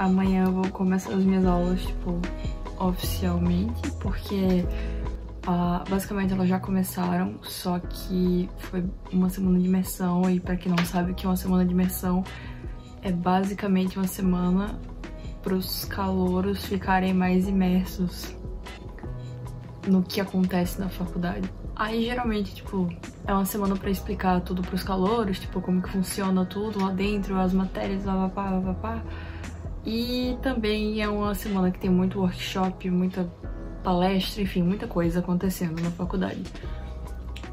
Amanhã eu vou começar as minhas aulas, tipo, oficialmente, porque basicamente elas já começaram, só que foi uma semana de imersão. E pra quem não sabe o que é uma semana de imersão, é basicamente uma semana pros calouros ficarem mais imersos no que acontece na faculdade. Aí geralmente, tipo, é uma semana pra explicar tudo pros calouros, tipo, como que funciona tudo lá dentro, as matérias, papapá. E também é uma semana que tem muito workshop, muita palestra, enfim, muita coisa acontecendo na faculdade.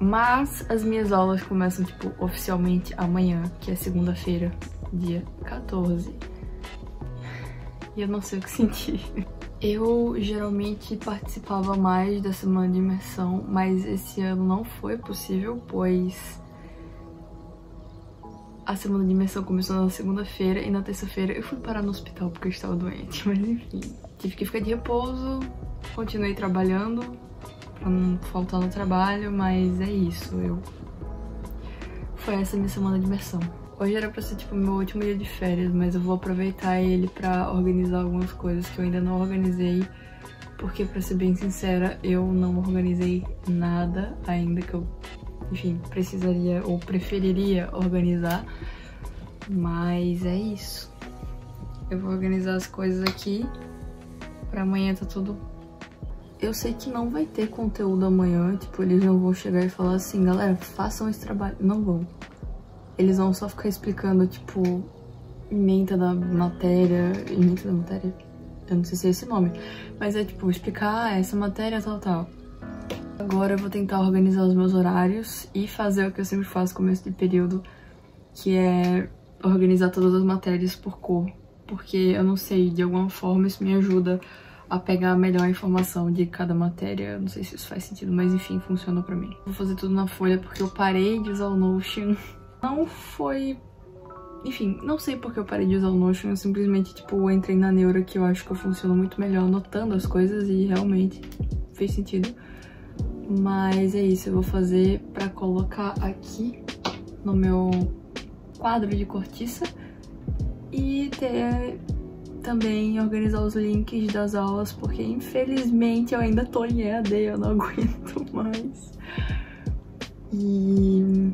Mas as minhas aulas começam, tipo, oficialmente amanhã, que é segunda-feira, dia 14. E eu não sei o que sentir. Eu geralmente participava mais da semana de imersão, mas esse ano não foi possível, pois a semana de imersão começou na segunda-feira e na terça-feira eu fui parar no hospital porque eu estava doente, mas enfim. Tive que ficar de repouso, continuei trabalhando pra não faltar no trabalho, mas é isso, foi essa minha semana de imersão. Hoje era pra ser tipo meu último dia de férias, mas eu vou aproveitar ele pra organizar algumas coisas que eu ainda não organizei, porque pra ser bem sincera, eu não organizei nada ainda que eu, enfim, precisaria ou preferiria organizar, mas é isso. Eu vou organizar as coisas aqui pra amanhã tá tudo. Eu sei que não vai ter conteúdo amanhã, tipo, eles não vão chegar e falar assim, galera, façam esse trabalho, não vão. Eles vão só ficar explicando, tipo, ementa da matéria, eu não sei se é esse nome, mas é tipo, explicar essa matéria tal. Agora eu vou tentar organizar os meus horários e fazer o que eu sempre faço no começo de período, que é organizar todas as matérias por cor, porque eu não sei, de alguma forma isso me ajuda a pegar melhor a informação de cada matéria. Eu não sei se isso faz sentido, mas enfim, funciona pra mim. Vou fazer tudo na folha porque eu parei de usar o Notion. Não foi... Enfim, não sei porque eu parei de usar o Notion, eu simplesmente, tipo, entrei na neura que eu acho que eu funciono muito melhor anotando as coisas e realmente fez sentido. Mas é isso, eu vou fazer pra colocar aqui no meu quadro de cortiça e ter também organizar os links das aulas, porque infelizmente eu ainda tô em EAD, eu não aguento mais. E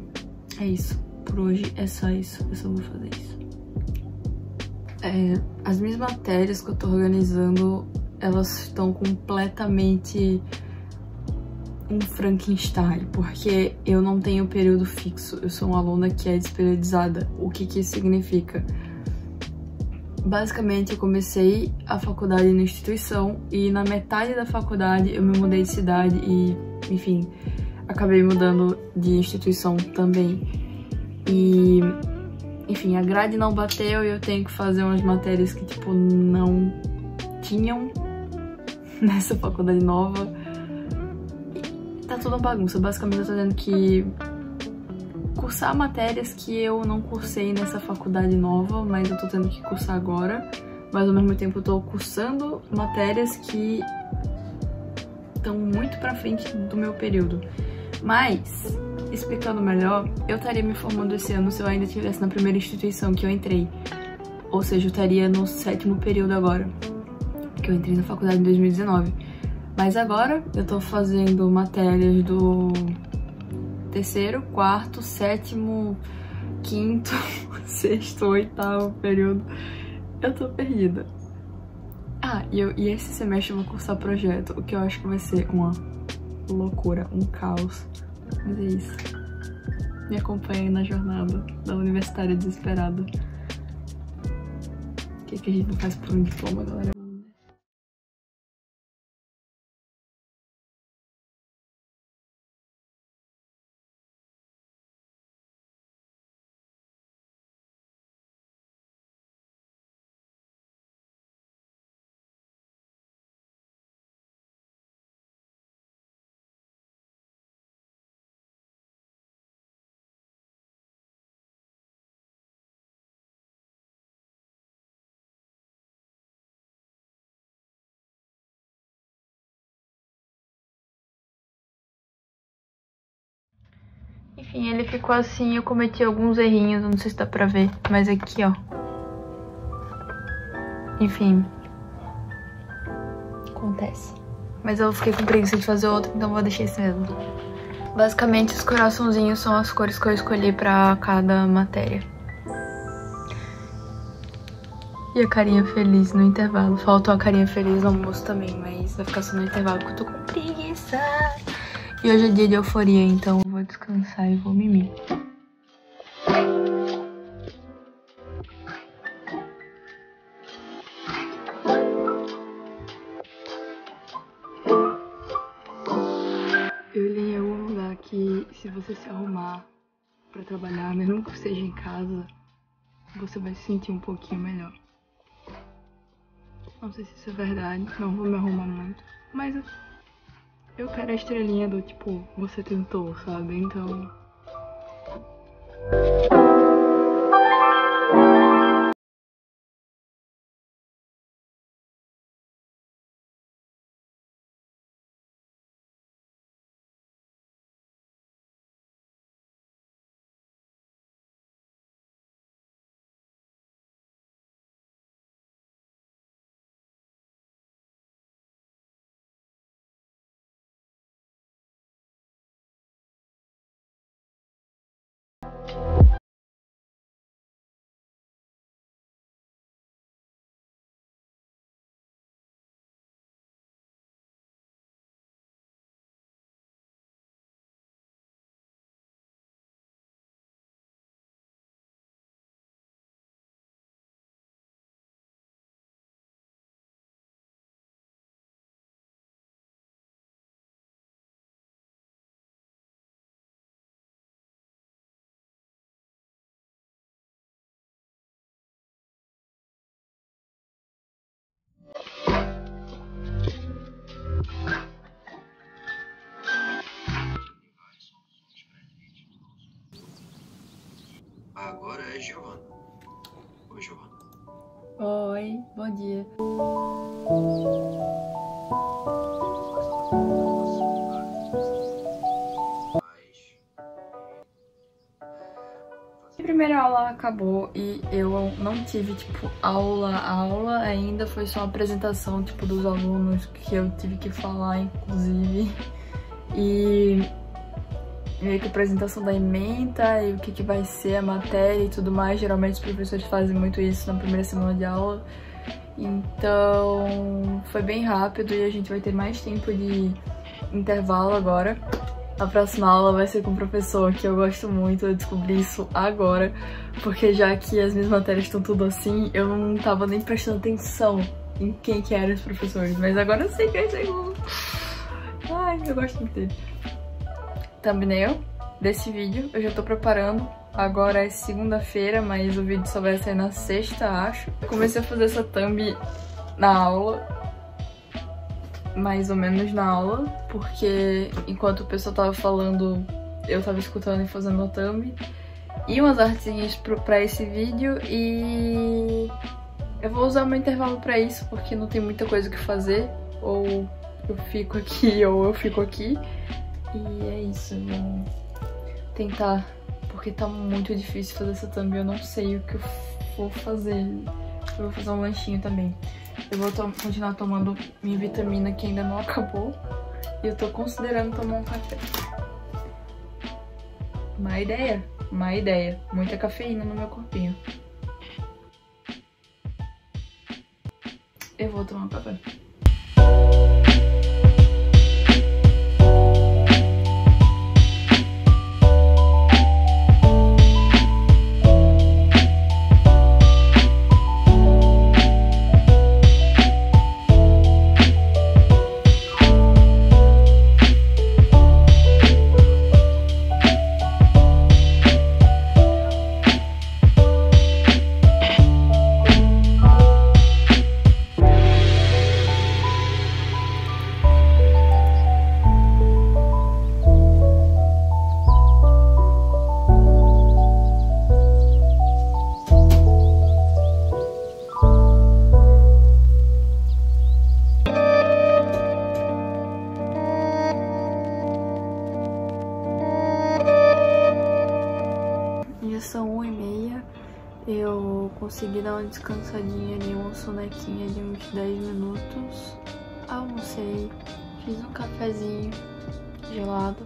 é isso. Por hoje é só isso, eu só vou fazer isso. As minhas matérias que eu tô organizando, elas estão completamente um Frankenstein, porque eu não tenho período fixo, eu sou uma aluna que é desperiodizada. O que que isso significa? Basicamente, eu comecei a faculdade na instituição e na metade da faculdade eu me mudei de cidade e, enfim, acabei mudando de instituição também. E, enfim, a grade não bateu e eu tenho que fazer umas matérias que, tipo, não tinham nessa faculdade nova. E tá toda bagunça. Basicamente eu tô tendo que cursar matérias que eu não cursei nessa faculdade nova, mas eu tô tendo que cursar agora. Mas ao mesmo tempo eu tô cursando matérias que estão muito pra frente do meu período. Mas, explicando melhor, eu estaria me formando esse ano se eu ainda estivesse na primeira instituição que eu entrei. Ou seja, eu estaria no 7º período agora, porque eu entrei na faculdade em 2019. Mas agora eu tô fazendo matérias do 3º, 4º, 7º, 5º, 6º, 8º período. Eu tô perdida. Ah, e esse semestre eu vou cursar projeto, o que eu acho que vai ser uma loucura, um caos. Mas é isso. Me acompanhem na jornada da universitária desesperada. O que que a gente não faz por um diploma, galera? Enfim, ele ficou assim, eu cometi alguns errinhos, não sei se dá pra ver, mas aqui, ó. Enfim. Acontece. Mas eu fiquei com preguiça de fazer outro, então vou deixar esse mesmo. Basicamente, os coraçãozinhos são as cores que eu escolhi pra cada matéria. E a carinha feliz no intervalo. Faltou a carinha feliz no almoço também, mas vai ficar só no intervalo porque eu tô com preguiça. E hoje é dia de euforia, então eu vou descansar e vou mimir. Eu li em algum lugar que se você se arrumar pra trabalhar, mesmo que seja em casa, você vai se sentir um pouquinho melhor. Não sei se isso é verdade, não vou me arrumar muito, mas eu quero a estrelinha do tipo, você tentou, sabe? Então... Agora é Giovana. Oi, Giovana. Oi, bom dia. A primeira aula acabou e eu não tive, tipo, aula ainda. Foi só uma apresentação, tipo, dos alunos que eu tive que falar, inclusive. E... meio que a apresentação da ementa e o que vai ser a matéria e tudo mais. Geralmente os professores fazem muito isso na primeira semana de aula. Então foi bem rápido e a gente vai ter mais tempo de intervalo agora. A próxima aula vai ser com um professor que eu gosto muito, eu descobri isso agora. Porque já que as minhas matérias estão tudo assim, eu não tava nem prestando atenção em quem que eram os professores. Mas agora eu sei quem é segundo. Ai, eu gosto muito dele. Thumbnail desse vídeo, eu já tô preparando. Agora é segunda-feira, mas o vídeo só vai sair na sexta, acho. Eu comecei a fazer essa thumb na aula, mais ou menos na aula, porque enquanto o pessoal tava falando, eu tava escutando e fazendo a thumb. E umas artezinhas pra esse vídeo e... eu vou usar meu intervalo pra isso, porque não tem muita coisa que fazer. Ou eu fico aqui, ou eu fico aqui. E é isso, eu vou tentar, porque tá muito difícil fazer essa thumb, eu não sei o que eu vou fazer. Eu vou fazer um lanchinho também. Eu vou continuar tomando minha vitamina que ainda não acabou. E eu tô considerando tomar um café. Má ideia, má ideia. Muita cafeína no meu corpinho. Eu vou tomar um café. dar uma descansadinha ali, uma sonequinha de uns 10 minutos. Almocei, fiz um cafezinho gelado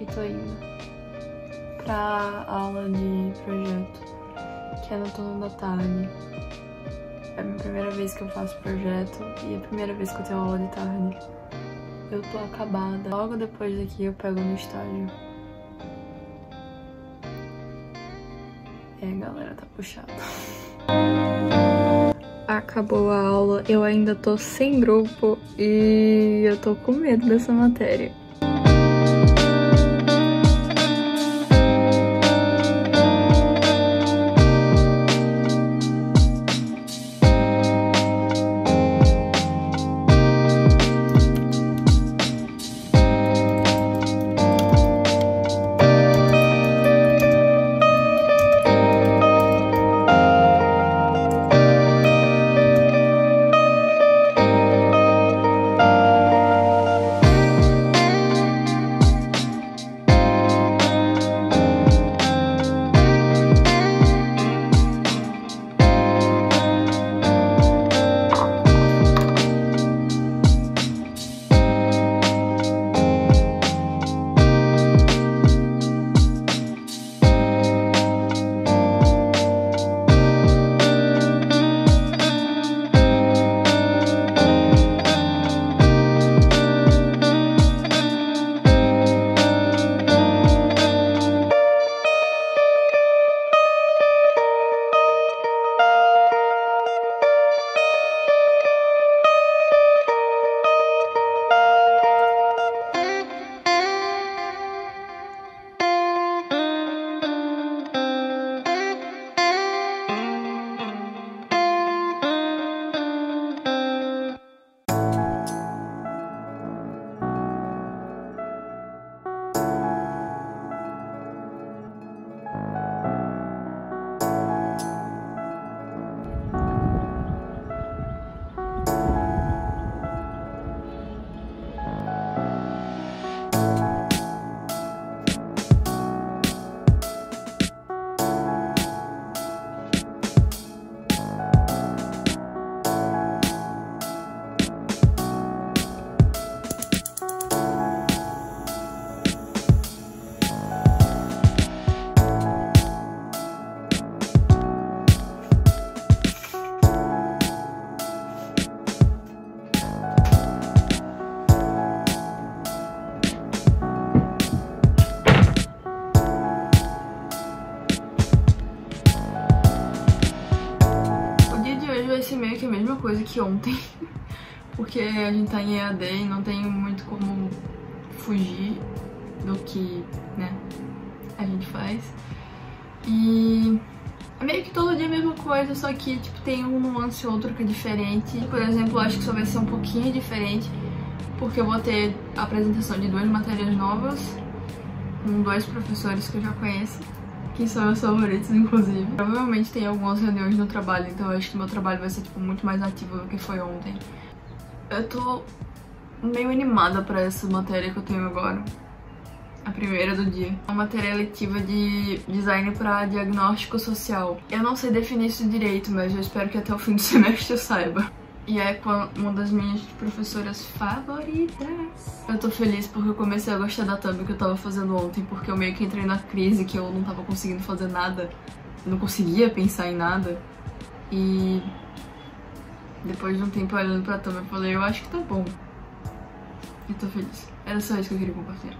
e tô indo pra aula de projeto, que é no turno da tarde. É a minha primeira vez que eu faço projeto e é a primeira vez que eu tenho aula de tarde. Eu tô acabada. Logo depois daqui eu pego no estágio. É, galera, tá puxado. Acabou a aula, eu ainda tô sem grupo e eu tô com medo dessa matéria. Coisa que ontem, porque a gente tá em EAD e não tem muito como fugir do que, né, a gente faz. E é meio que todo dia a mesma coisa, só que tipo, tem um nuance ou outro que é diferente. Por exemplo, acho que só vai ser um pouquinho diferente, porque eu vou ter a apresentação de duas matérias novas, com dois professores que eu já conheço, que são meus favoritos, inclusive. Provavelmente tem algumas reuniões no trabalho, então eu acho que meu trabalho vai ser, tipo, muito mais ativo do que foi ontem. Eu tô meio animada pra essa matéria que eu tenho agora, a primeira do dia. É uma matéria letiva de design pra diagnóstico social. Eu não sei definir isso direito, mas eu espero que até o fim do semestre eu saiba. E é com uma das minhas professoras favoritas. Eu tô feliz porque eu comecei a gostar da thumb que eu tava fazendo ontem, porque eu meio que entrei na crise que eu não tava conseguindo fazer nada. Eu não conseguia pensar em nada. E depois de um tempo olhando pra thumb, eu falei, eu acho que tá bom. E tô feliz. Era só isso que eu queria compartilhar.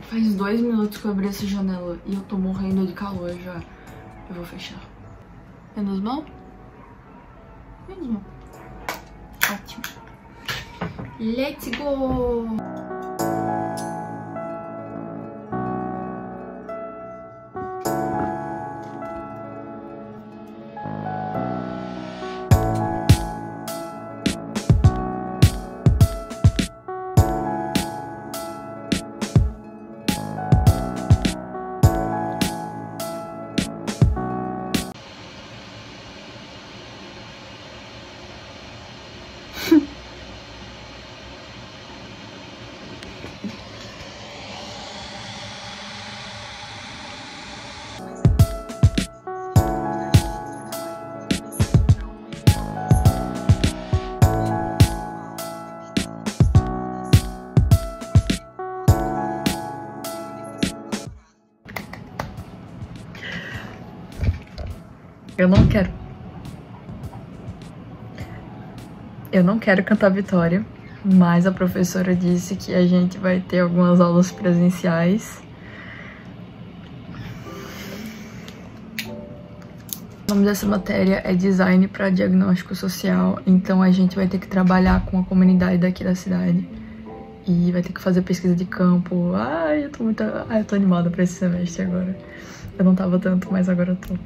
Faz 2 minutos que eu abri essa janela e eu tô morrendo de calor já. Eu vou fechar. Menos mal? Ótimo. Let's go! Eu não quero. Eu não quero cantar Vitória, mas a professora disse que a gente vai ter algumas aulas presenciais. O nome dessa matéria é Design para Diagnóstico Social, então a gente vai ter que trabalhar com a comunidade daqui da cidade e vai ter que fazer pesquisa de campo. Ai, eu tô animada pra esse semestre agora. Eu não tava tanto, mas agora eu tô.